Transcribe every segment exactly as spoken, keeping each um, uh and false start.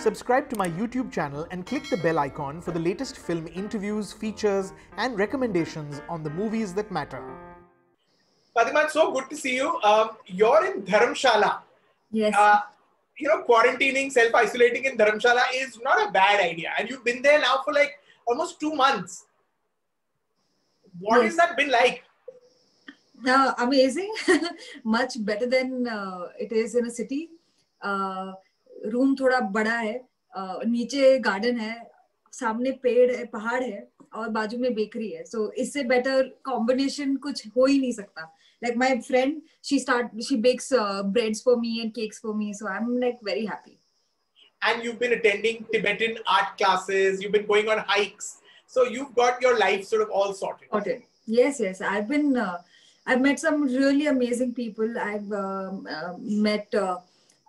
Subscribe to my YouTube channel and click the bell icon for the latest film interviews, features and recommendations on the movies that matter. Fatima, it's so good to see you. Um, you're in Dharamshala. Yes. Uh, you know, quarantining, self-isolating in Dharamshala is not a bad idea. And you've been there now for like almost two months. What has that been like? Uh, amazing. Much better than uh, it is in a city. Uh, room thoda bada hai, uh, niche garden hai, सामने पेड़ है, पहाड़ है और बाजू में bakery है. So इससे better combination कुछ हो ही नहीं सकता. Like my friend, she start she bakes uh, breads for me and cakes for me. So I'm like very happy. And you've been attending Tibetan art classes. You've been going on hikes. So you've got your life sort of all sorted. Okay. Yes, yes. I've been. Uh, I've met some really amazing people. I've um, uh, met. Uh,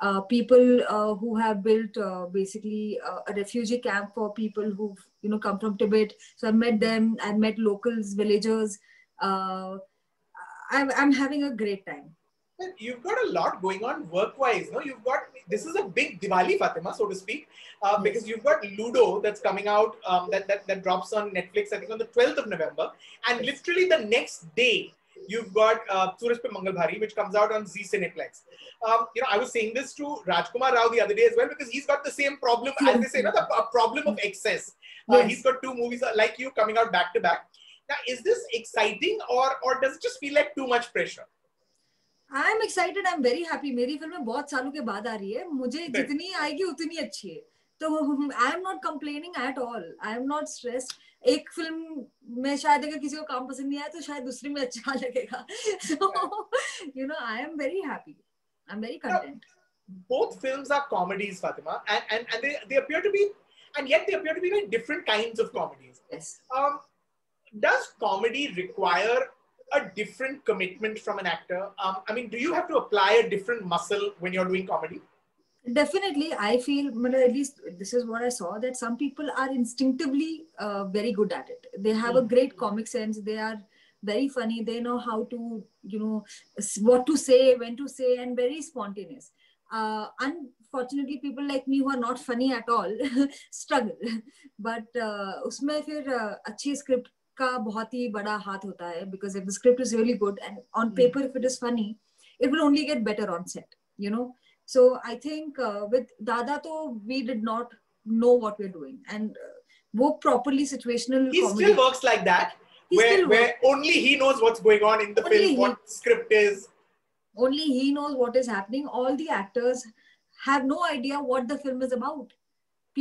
Uh, people uh, who have built uh, basically uh, a refugee camp for people who you know come from Tibet. So I met them. I met locals, villagers. Uh, I'm I'm having a great time. You've got a lot going on work-wise. No, you've got this is a big Diwali, Fatima, so to speak, uh, yes. Because you've got Ludo that's coming out um, that that that drops on Netflix. I think on the twelfth of November, and literally the next day. You've got uh, Suraj Pe Mangal Bhari, which comes out on Zee Cineplex. Um, you know, I was saying this to Rajkummar Rao the other day as well, because he's got the same problem, as they say, no, the problem of excess. Uh, yes. He's got two movies like you coming out back to back. Now, is this exciting or or does it just feel like too much pressure? I'm excited. I'm very happy. Meri film mein bahut saalon ke baad aa rahi hai. Mujhe jitni aayegi utni achhi hai. So I'm not complaining at all. I'm not stressed. एक film में शायद अगर किसी को काम पसंद नहीं आया तो शायद दूसरी में अच्छा लगेगा. So, you know, I am very happy. I'm very content. Now, both films are comedies, Fatima, and and and they they appear to be, and yet they appear to be very different kinds of comedies. Yes. Um, does comedy require a different commitment from an actor? Um, I mean, do you have to apply a different muscle when you're doing comedy? Definitely, I feel, at least this is what I saw, that some people are instinctively uh, very good at it. They have a great comic sense. They are very funny. They know how to, you know, what to say, when to say, and very spontaneous. Uh, unfortunately, people like me who are not funny at all struggle. But उसमें फिर अच्छी script का बहुत ही बड़ा हाथ होता है, because if the script is really good and on paper if it is funny, it will only get better on set, you know. So I think uh, with Dada, to we did not know what we're doing, and uh, wo properly situational. He comedy. Still works like that, he where, where only he knows what's going on in the only film, he, what script is. Only he knows what is happening. All the actors have no idea what the film is about.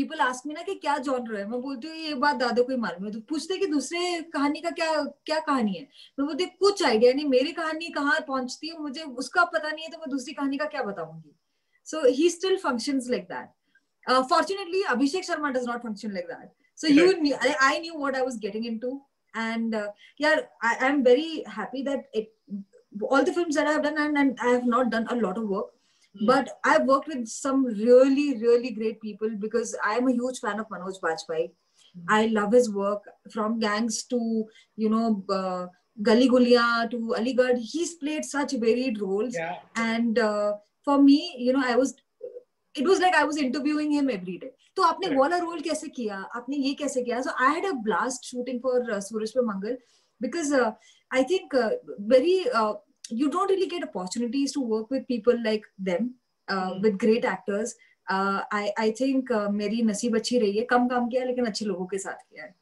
People ask me, na, ki kya genre hai? मैं बोलती हूँ ये बात दादा को ही मालूम है. तो पूछते कि दूसरे कहानी का क्या क्या कहानी है? मैं बोलती हूँ कुछ idea नहीं. मेरी कहानी कहाँ पहुँचती है मुझे उसका पता नहीं है तो मैं दूसरी कहानी का क्या बताऊँगी? So he still functions like that. Uh, fortunately, Abhishek Sharma does not function like that. So you, knew, I, I knew what I was getting into, and uh, yeah, I am very happy that it, all the films that I have done, and, and I have not done a lot of work, mm. but I have worked with some really, really great people because I am a huge fan of Manoj Bajpayee. Mm. I love his work from Gangs to you know. Uh, Gully Girl to Ali Gad. He's played such varied roles, yeah. and. Uh, For me, you know, I was, it was like I was interviewing him every day. So, how did you do this role? How did you do this? So, I had a blast shooting for uh, Suraj Pe Mangal because uh, I think uh, very, uh, you don't really get opportunities to work with people like them, uh, mm. with great actors. Uh, I, I think uh, meri naseeb achhi rahi hai. Kam kaam kiya, lekin achhe logo ke saath kiya hai.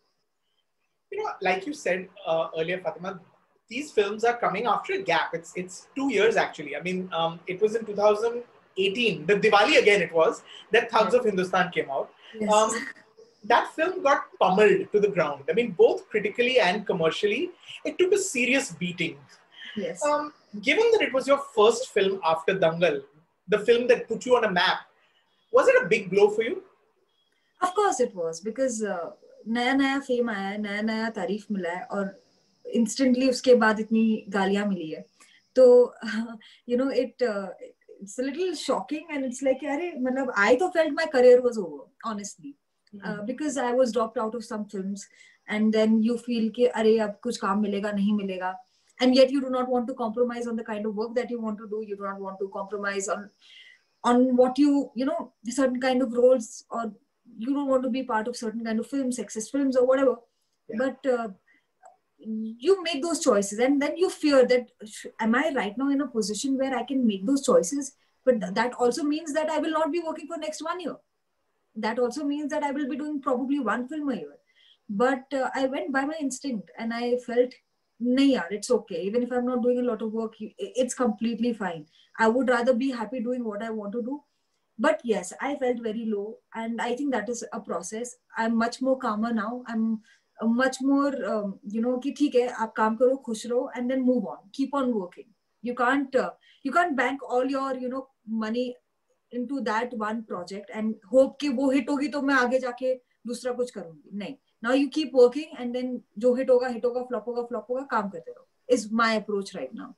You know, like you said uh, earlier, Fatima, these films are coming after a gap. It's it's two years actually. I mean, um, it was in two thousand eighteen, the Diwali again it was, that Thugs yes. of Hindustan came out. Yes. Um, that film got pummeled to the ground. I mean, both critically and commercially, it took a serious beating. Yes. Um, given that it was your first film after Dangal, the film that put you on a map, was it a big blow for you? Of course it was, because uh, naya naya fame aaya hai, naya naya tareef mila hai, aur instantly उसके बाद इतनी गालियाँ मिली है, तो you know it uh, it's a little shocking and it's like अरे मतलब I तो felt my career was over honestly uh, because I was dropped out of some films and then you feel कि अरे अब कुछ काम मिलेगा नहीं मिलेगा and yet you do not want to compromise on the kind of work that you want to do, you do not want to compromise on on what you, you know, certain kind of roles, or you don't want to be part of certain kind of films, sexist films or whatever. Yeah. But uh, you make those choices, and then you fear that, am I right now in a position where I can make those choices? But th that also means that I will not be working for next one year. That also means that I will be doing probably one film a year. But uh, I went by my instinct, and I felt, nahi yaar, it's okay. Even if I'm not doing a lot of work, it's completely fine. I would rather be happy doing what I want to do. But yes, I felt very low. And I think that is a process. I'm much more calmer now. I'm much more, um, you know, ki theek hai, aap kaam karo, khush raho, and then move on. Keep on working. You can't, uh, you can't bank all your, you know, money into that one project and hope ki wo hit hogi, toh main aage jaake dusra kuch karungi. Nahin. Now you keep working, and then jo hit hoga, hit hoga, flop hoga, flop hoga, kaam karte raho, is my approach right now.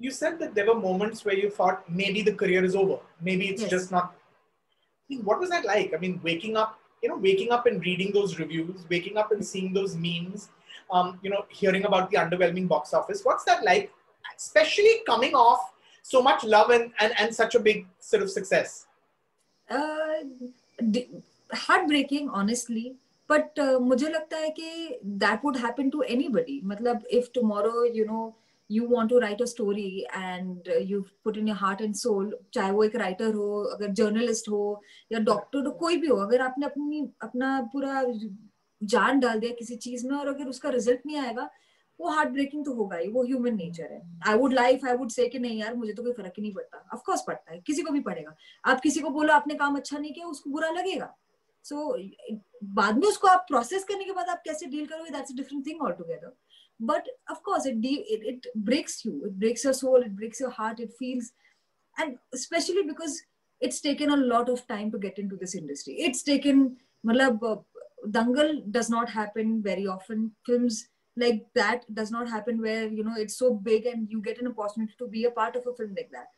You said that there were moments where you thought maybe the career is over. Maybe it's yes. just not. I mean, what was that like? I mean, waking up, you know, waking up and reading those reviews, waking up and seeing those memes, um, you know, hearing about the underwhelming box office. What's that like? Especially coming off so much love and, and, and such a big sort of success. Uh, heartbreaking, honestly. But uh, मुझे लगता है कि that would happen to anybody. मतलब if tomorrow, you know, you want to write a story and uh, you've put in your heart and soul, चाहे वो एक writer हो, अगर journalist हो या doctor हो, कोई भी हो, अगर आपने अपनी अपना पूरा जान डाल दिया किसी चीज में और अगर उसका result नहीं आएगा, वो heartbreaking तो होगा ही, वो human nature है. I would life, I would say कि नहीं यार मुझे तो कोई फर्क ही नहीं पड़ता. Of course पड़ता है, किसी को भी पड़ेगा. आप किसी को बोलो आपने काम अच्छा नहीं किया, उसको बुरा लगेगा. So, बाद में उसको आप process करने के बाद आप कैसे deal करोगे, that's a different thing altogether. But of course, it, it it breaks you. It breaks your soul. It breaks your heart. It feels, and especially because it's taken a lot of time to get into this industry. It's taken. Matlab, uh, Dangal does not happen very often. Films like that does not happen where you know it's so big and you get an opportunity to be a part of a film like that.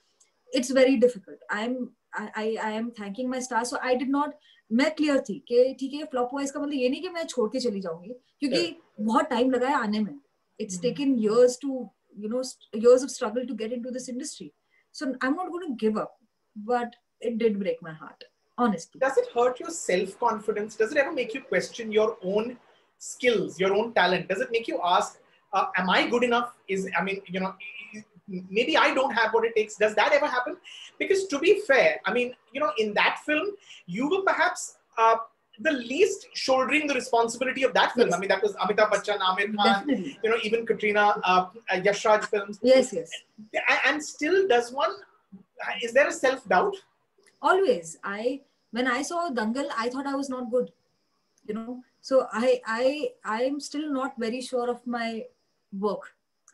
It's very difficult. I'm I I, I am thanking my stars. So I did not. मैं clear थी कि ठीक है flop हुआ इसका मतलब ये नहीं कि मैं छोड़ के चली जाऊँगी क्योंकि बहुत time लगा है आने में. It's taken years to, you know, years of struggle to get into this industry. So I'm not going to give up, but it did break my heart, honestly. Does it hurt your self-confidence? Does it ever make you question your own skills, your own talent? Does it make you ask, uh, am I good enough? Is, I mean, you know, maybe I don't have what it takes. Does that ever happen? Because to be fair, I mean, you know, in that film, you were perhaps... Uh, the least shouldering the responsibility of that film. Yes. I mean, that was Amitabh Bachchan, Aamir Khan, definitely. You know, even Katrina, uh, Yashraj films. Yes, yes. And, and still does one, is there a self-doubt? Always. I, when I saw Dangal, I thought I was not good, you know. So I, I, I'm still not very sure of my work.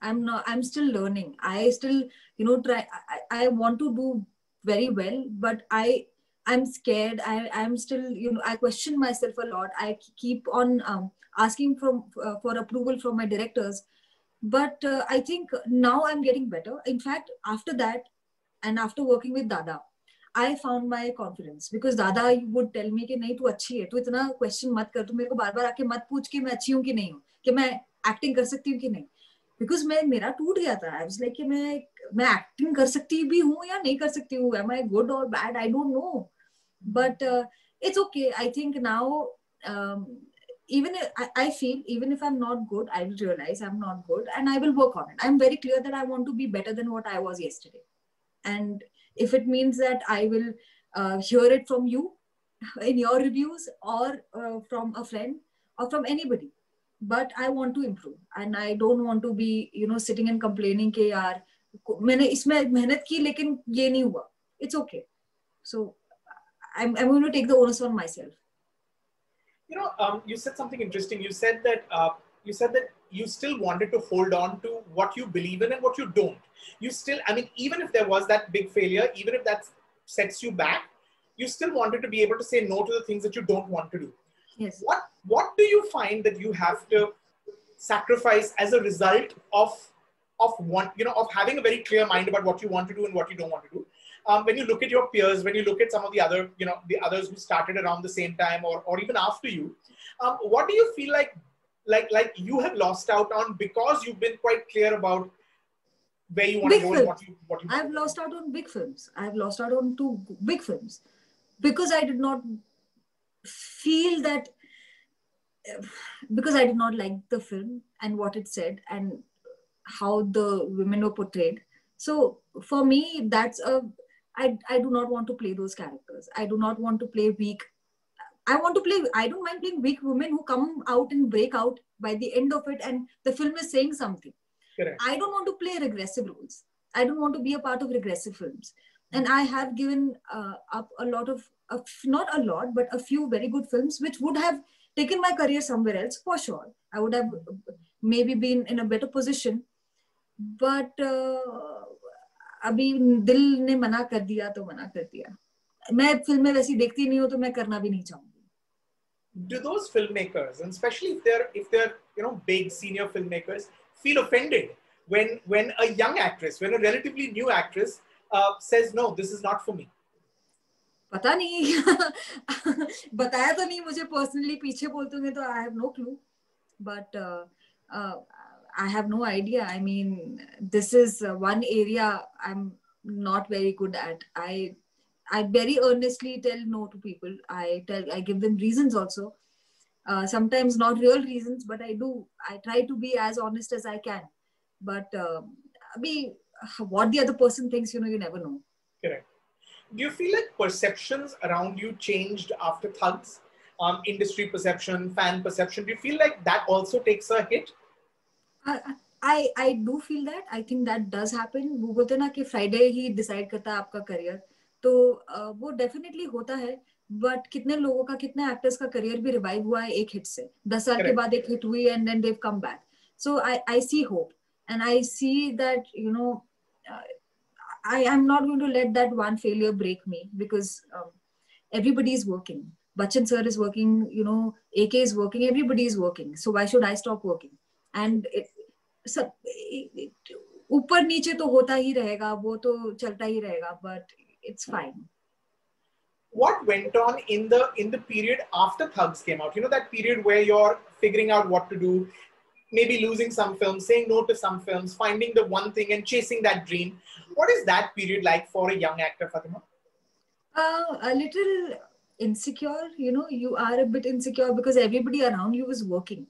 I'm not, I'm still learning. I still, you know, try, I, I want to do very well, but I, I'm scared. I, I'm still, you know, I question myself a lot. I keep on um, asking from, uh, for approval from my directors. But uh, I think now I'm getting better. In fact, after that, and after working with Dada, I found my confidence. Because Dada would tell me, nahi, tu achhi hai. Tu itna question mat kar. Tu mere ko baar baar aake mat pooch ki main achhi hoon ki nahi hoon. Ki main acting kar sakti hoon ki nahi. Because main, mera toot gaya tha. I was like, ki main, main acting kar sakti bhi hoon ya nahi kar sakti hoon. Am I good or bad? I don't know. But uh, it's okay. I think now, um, even if I, I feel, even if I'm not good, I will realize I'm not good and I will work on it. I'm very clear that I want to be better than what I was yesterday. And if it means that I will uh, hear it from you in your reviews or uh, from a friend or from anybody, but I want to improve. And I don't want to be, you know, sitting and complaining ke yaar, maine isme mehnat ki, lekin ye nahi hua. It's okay. So, I'm, I'm going to take the onus on myself. You know, um, you said something interesting. You said that uh, you said that you still wanted to hold on to what you believe in and what you don't. You still, I mean, even if there was that big failure, even if that sets you back, you still wanted to be able to say no to the things that you don't want to do. Yes. What What do you find that you have to sacrifice as a result of of want, you know, of having a very clear mind about what you want to do and what you don't want to do? Um, when you look at your peers, when you look at some of the other, you know, the others who started around the same time or, or even after you, um, what do you feel like, like, like you have lost out on because you've been quite clear about where you want big to go films. And what you, what you I've want. lost out on big films. I've lost out on two big films because I did not feel that, because I did not like the film and what it said and how the women were portrayed. So for me, that's a, I, I do not want to play those characters. I do not want to play weak. I want to play, I don't mind playing weak women who come out and break out by the end of it and the film is saying something. Correct. I don't want to play regressive roles. I don't want to be a part of regressive films. And I have given uh, up a lot of, uh, not a lot, but a few very good films which would have taken my career somewhere else for sure. I would have maybe been in a better position. But uh, abhi dil ne mana kar diya to mana kar diya. Main filmein waisi dekhti nahi hu to main karna bhi nahi chahungi. Do those filmmakers, and especially if they're if they're you know big senior filmmakers, feel offended when when a young actress, when a relatively new actress uh, says no, this is not for me? Pata nahi, bataya to nahi mujhe personally. Piche bolte honge to I have no clue, but uh, uh, I have no idea. I mean, this is one area I'm not very good at. I I very earnestly tell no to people. I tell, I give them reasons also. Uh, sometimes not real reasons, but I do. I try to be as honest as I can. But uh, I mean, what the other person thinks, you know, you never know. Correct. Do you feel like perceptions around you changed after Thugs? Um, industry perception, fan perception. Do you feel like that also takes a hit? I, I, I do feel that. I think that does happen. वो बोलते हैं ना कि Friday ही decide करता है आपका career. तो वो definitely होता है, but कितने लोगों का, कितने actors का career भी revive हुआ है एक hit से, दस साल के बाद एक hit हुई and then they've come back. So I I see hope and I see that you know uh, I am not going to let that one failure break me because um, everybody is working. Bachchan sir is working, you know, A K is working, everybody is working. So why should I stop working? And सब ऊपर नीचे तो होता ही रहेगा, वो तो चलता ही रहेगा, but it's fine. What went on in the in the period after Thugs came out? You know, that period where you're figuring out what to do, maybe losing some films, saying no to some films, finding the one thing and chasing that dream. What is that period like for a young actor, Fatima? Uh, a little insecure. You know, you are a bit insecure because everybody around you is working.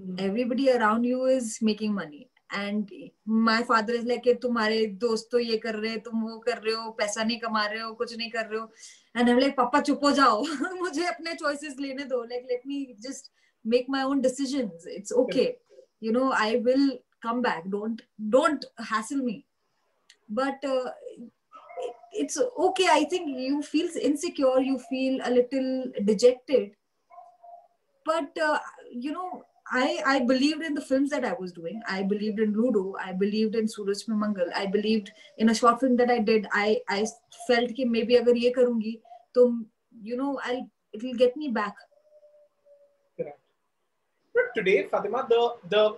Mm. Everybody around you is making money. And my father is like, तुम्हारे दोस्त तो ये कर रहे, तुम वो कर रहे हो, पैसा नहीं कमा रहे हो, कुछ नहीं कर रहे हो. And I'm like, पापा चुप हो जाओ, मुझे अपने choices लेने दो. Like, let me just make my own decisions. It's okay, you know. I will come back. Don't don't hassle me. But uh, it's okay. I think you feel insecure. You feel a little dejected. But uh, you know. I, I believed in the films that I was doing. I believed in Ludo. I believed in Suraj Pe Mangal. I believed in a short film that I did. I, I felt that maybe if I do this, you know, I'll, it'll get me back. Correct. But today, Fatima, the, the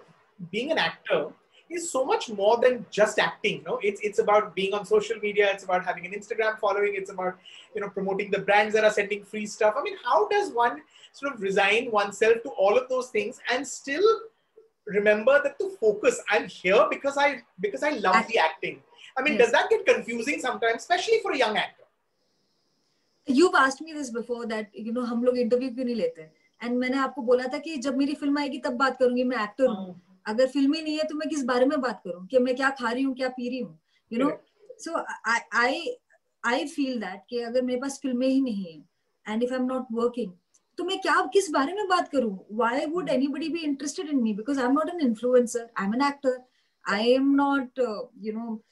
being an actor is so much more than just acting. No, it's it's about being on social media. It's about having an Instagram following. It's about, you know, promoting the brands that are sending free stuff. I mean, how does one sort of resign oneself to all of those things and still remember that to focus? I'm here because I because I love acting. the acting. I mean, yes. Does that get confusing sometimes, especially for a young actor? You've asked me this before that, you know, हम लोग interview क्यों नहीं लेते? And मैंने आपको बोला था कि जब मेरी film आएगी तब बात करूँगी, मैं actor हूँ. अगर फिल्म ही नहीं है तो मैं किस बारे में बात करूं कि मैं क्या खा रही हूं, क्या पी रही हूं, you know. So I I I feel that कि अगर मेरे पास फिल्में ही नहीं हैं and if I'm not working तो मैं क्या किस बारे में बात करूं? Why would anybody be interested in me? Because I'm not an influencer, I'm an actor. I am not uh, you know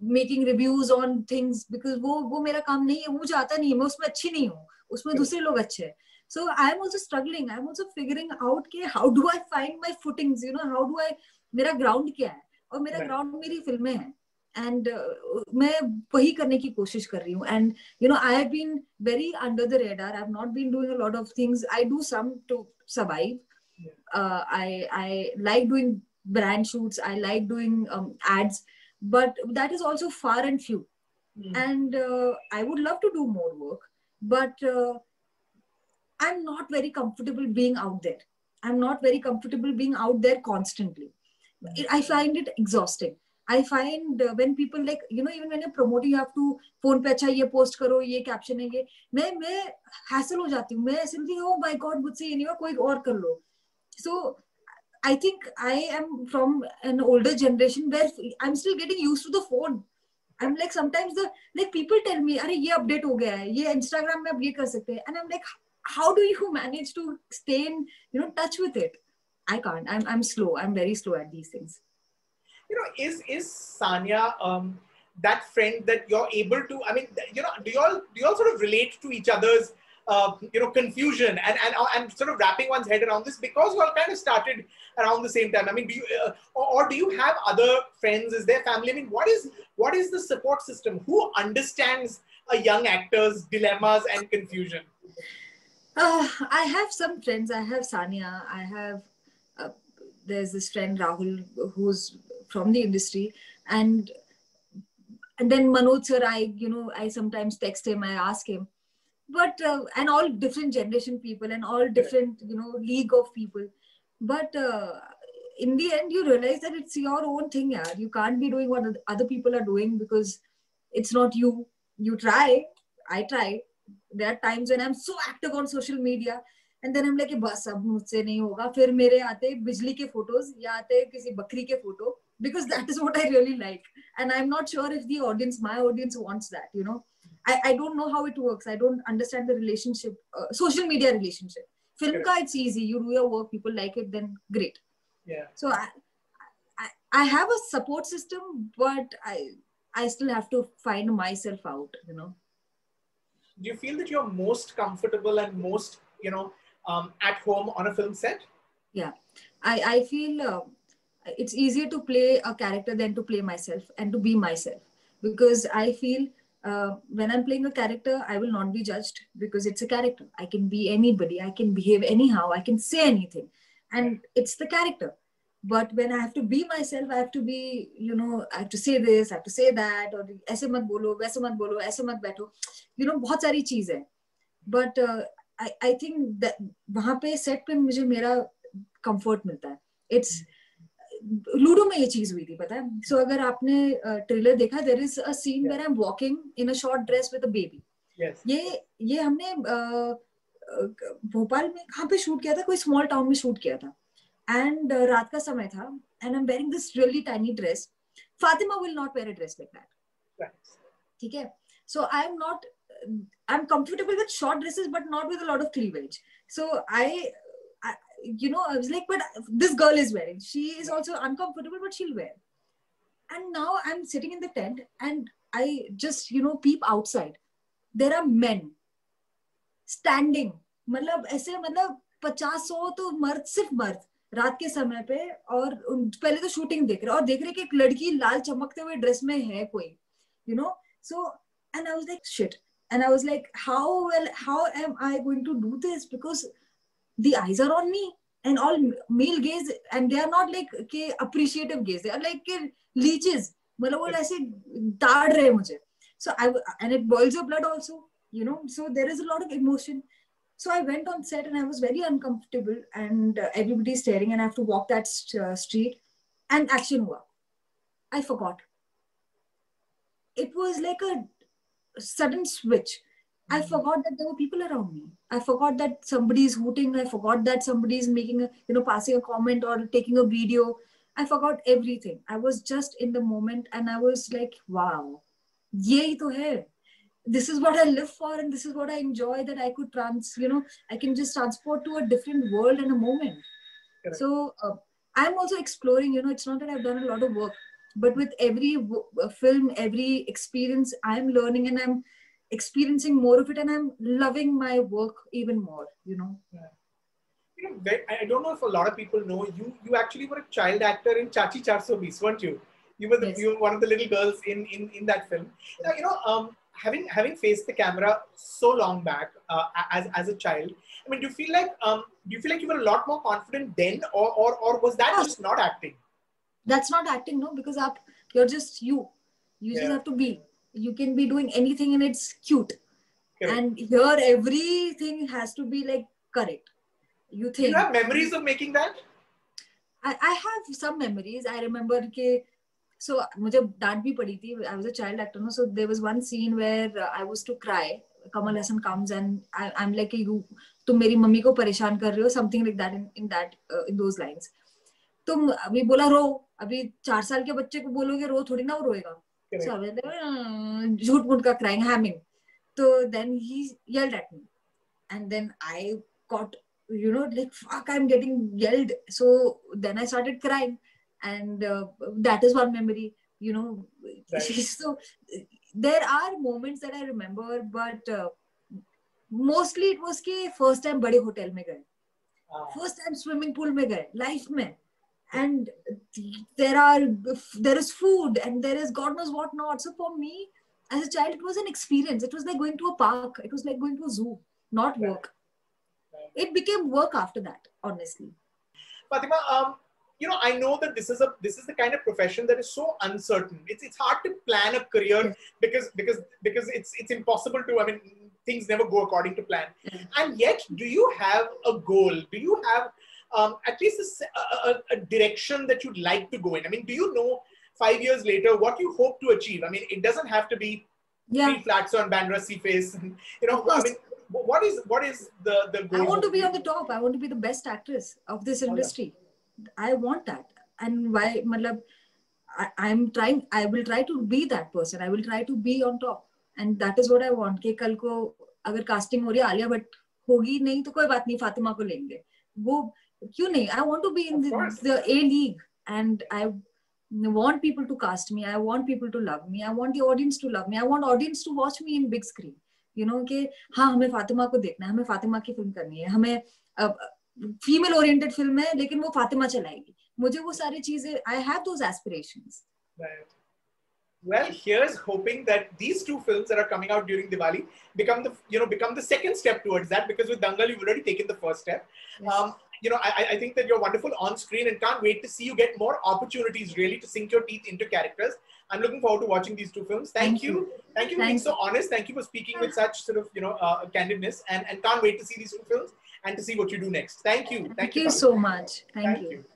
making reviews on things because वो वो मेरा काम नहीं है, वो मुझे आता नहीं है, मैं उसमें अच्छी नहीं हूँ, उसमें दूसरे लोग अच्छे हैं. So I'm also struggling. I'm also figuring out कि how do I find my footings? You know, how do I मेरा ground क्या है? और मेरा right. ground मेरी फिल्में हैं. And uh, मैं वही करने की कोशिश कर रही हूँ. And you know, I have been very under the radar. I've not been doing a lot of things. I do some to survive. Yeah. Uh, I I like doing brand shoots. I like doing um, ads. But that is also far and few. Mm. And uh, I would love to do more work. But uh, I'm not very comfortable being out there. I'm not very comfortable being out there constantly. I find it exhausting. I find uh, when people like, you know, even when you're promoting, you have to phone pe acha ye post karo, ye caption hai ye. Main, main hassle ho jati hu. Main simply, oh my God, mujhse ye nahi hua, koi aur kar lo. So I think I am from an older generation where I'm still getting used to the phone. I'm like, sometimes the like people tell me, "Arey, ye update ho gaya hai. Ye Instagram mein ab ye kar sakte hai." And I'm like, how do you manage to stay in, you know, touch with it? I can't. I'm I'm slow. I'm very slow at these things. You know, is is Sanya um, that friend that you're able to? I mean, you know, do you all do you all sort of relate to each other's uh, you know, confusion and and and sort of wrapping one's head around this, because you all kind of started around the same time? I mean, do you uh, or, or do you have other friends? Is there family? I mean, what is what is the support system? Who understands a young actor's dilemmas and confusion? Uh, I have some friends. I have Sanya. I have. Uh, there's this friend Rahul who's from the industry, and and then Manoj sir, I you know I sometimes text him, I ask him, but uh, and all different generation people and all different, you know, league of people, but uh, in the end you realize that it's your own thing, yaar. You can't be doing what other people are doing because it's not you. You try. I try. There are times when I'm so active on social media. And then I'm like, बस अब मुझसे नहीं होगा. फिर मेरे आते बिजली के photos या आते किसी बकरी के photo, because that is what I really like. And I'm not sure if the audience, my audience, wants that. You know, I I don't know how it works. I don't understand the relationship, uh, social media relationship. Film yeah. ka it's easy. You do your work, people like it, then great. Yeah. So I I, I have a support system, but I I still have to find myself out. You know. Do you feel that you're most comfortable and most, you know, Um, at home on a film set? Yeah, I, I feel uh, it's easier to play a character than to play myself and to be myself, because I feel uh, when I'm playing a character, I will not be judged because it's a character. I can be anybody, I can behave anyhow, I can say anything, and it's the character. But when I have to be myself, I have to be, you know, I have to say this, I have to say that, or ऐसे मत बोलो, वैसे मत बोलो, ऐसे मत बैठो, you know, बहुत सारी चीजें हैं. But uh, I, I think that वहाँ पे set पे मुझे मेरा comfort मिलता है. It's Ludo में ये चीज हुई थी, पता है? So अगर आपने uh, trailer देखा, there is a scene yeah. where I'm walking in a short dress with a baby. Yes. ये ये हमने uh, uh, भोपाल में कहाँ पे shoot किया था? कोई small town में shoot किया था. And uh, रात का समय था. And I'm wearing this really tiny dress. Fatima will not wear a dress like that. Right. ठीक है? So I'm not. I'm comfortable with short dresses, but not with a lot of cleavage. So I, I, you know, I was like, but this girl is wearing. She is also uncomfortable, but she'll wear. And now I'm sitting in the tent, and I just, you know, peep outside. There are men standing. मतलब ऐसे मतलब पचास सौ तो मर्द सिर्फ मर्द रात के समय पे और पहले तो shooting देख रहे और देख रहे कि एक लड़की लाल चमकते हुए dress में है कोई, you know. So and I was like shit. And I was like, how well, how am I going to do this? Because the eyes are on me and all male gaze, and they are not like ke appreciative gaze. They are like ke leeches. So I, and it boils your blood also, you know, so there is a lot of emotion. So I went on set and I was very uncomfortable and uh, everybody's staring and I have to walk that st- uh, street and action hua. I forgot. It was like a sudden switch. I mm-hmm. forgot that there were people around me. I forgot that somebody is hooting. I forgot that somebody is making a, you know, passing a comment or taking a video. I forgot everything. I was just in the moment and I was like, wow, yehi to hai. This is what I live for and this is what I enjoy, that I could trans, you know, I can just transport to a different world in a moment. Correct. So uh, I'm also exploring, you know, it's not that I've done a lot of work, but with every w- film, every experience, I'm learning and I'm experiencing more of it and I'm loving my work even more, you know. Yeah. You know, I don't know if a lot of people know, you you actually were a child actor in Chachi Chachi four twenty, weren't you? You were, the, yes. you were one of the little girls in, in, in that film. Yes. Now, you know, um, having having faced the camera so long back uh, as, as a child, I mean, do you feel like um, do you feel like you were a lot more confident then, or, or, or was that oh. just not acting? That's not acting, no, because aap, you're just you. You yeah. just have to be. You can be doing anything and it's cute. Correct. And here everything has to be like correct. You think. Do you have memories of making that? I, I have some memories. I remember ke So मुझे डांट भी पड़ी थी. I was a child actor, so there was one scene where I was to cry. Kamal Hassan comes and I, I'm like, you, तुम मेरी mummy को परेशान कर रहे हो, something like that in in that uh, in those lines. तुम अभी बोला रो, अभी चार साल के बच्चे को बोलोगे रो थोड़ी ना वो रोएगा. So I was झूठ मूठ का crying, hamming. So then he yelled at me, and then I got, you know, like fuck, I'm getting yelled. So then I started crying, and uh, that is one memory, you know. Right. So there are moments that I remember, but uh, mostly it was ki first time bade hotel mein gaye, ah. first time swimming pool mein gaye, life mein, and there are there is food and there is God knows what not. So for me, as a child, it was an experience. It was like going to a park. It was like going to a zoo, not work. It became work after that, honestly. Fatima, um, you know, I know that this is a this is the kind of profession that is so uncertain. It's it's hard to plan a career yes. because because because it's it's impossible to. I mean, things never go according to plan. Yes. And yet, do you have a goal? Do you have um, at least a, a, a direction that you'd like to go in? I mean, do you know? Five years later, what you hope to achieve? I mean, it doesn't have to be yeah. three flats on Bandra Seaface. You know, I mean, what is what is the the goal? I want to be on the top. I want to be the best actress of this industry. Oh, yeah. I want that, and why? Matlab, I, I'm trying. I will try to be that person. I will try to be on top, and that is what I want. Ke kal ko agar casting ho rahi hai Alia, but hogi nahi to koi baat nahi. Fatima ko lenge. Wo kyun nahi? I want to be in the, the A League, and I. I want people to cast me. I want people to love me. I want the audience to love me. I want audience to watch me in big screen. You know, कि हाँ हमें फातिमा को देखना है, हमें फातिमा की film करनी है, हमें female oriented film है, लेकिन वो फातिमा चलाएगी. मुझे वो सारी चीजें, I have those aspirations. Right. Well, here's hoping that these two films that are coming out during Diwali become the you know become the second step towards that, because with Dangal you've already taken the first step. Yes. Um, You know, I, I think that you're wonderful on screen, and can't wait to see you get more opportunities really to sink your teeth into characters. I'm looking forward to watching these two films. Thank, Thank you. you. Thank you for Thank being you. so honest. Thank you for speaking with such sort of, you know, uh, candidness, and, and can't wait to see these two films and to see what you do next. Thank you. Thank, Thank you, you so much. Thank, Thank you. you.